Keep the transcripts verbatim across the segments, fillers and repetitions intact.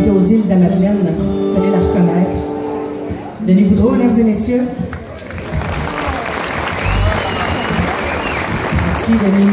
été aux îles de la Madeleine, vous allez la reconnaître. Denis Boudreault, mesdames et messieurs. Merci, Denis.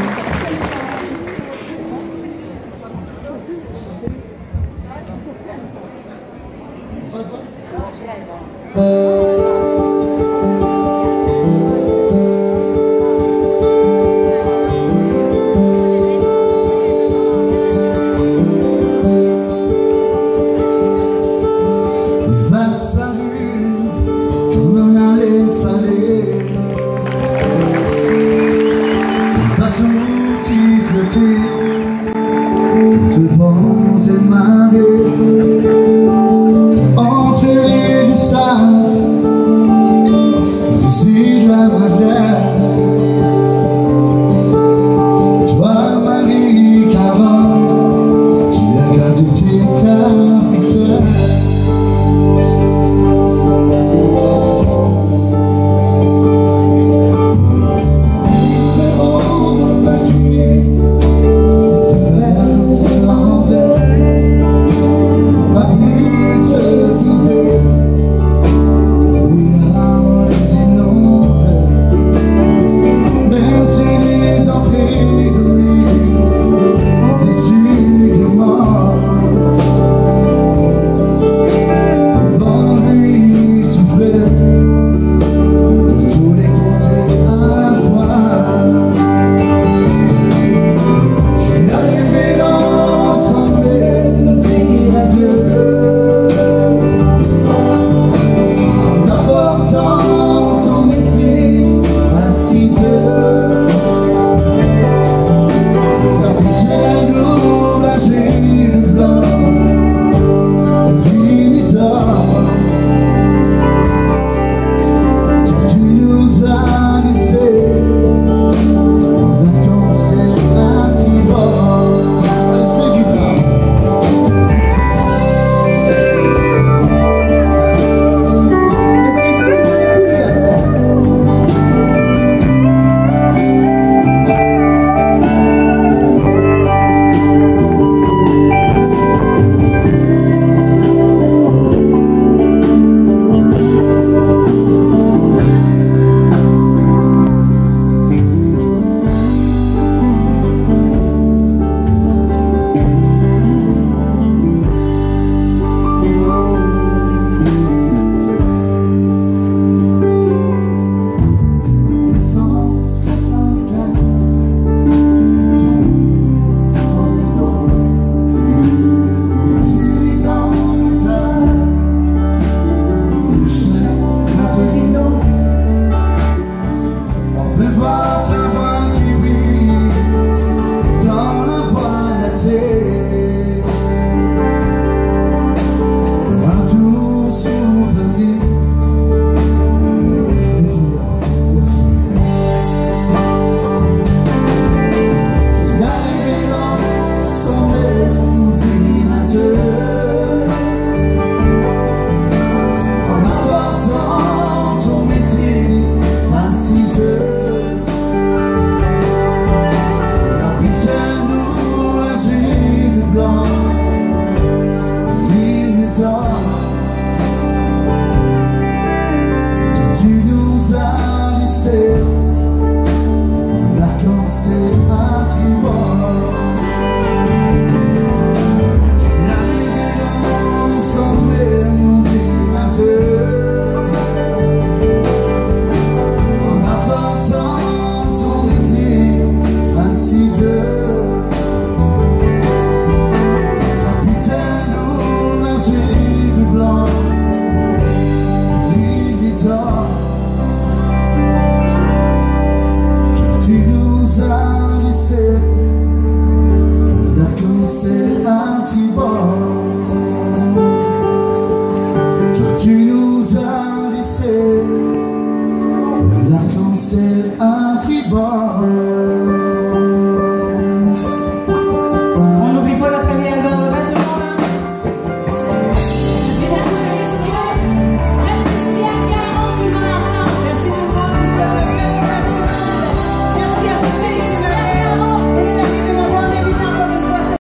Tu nous as laissé l'arc-en-ciel.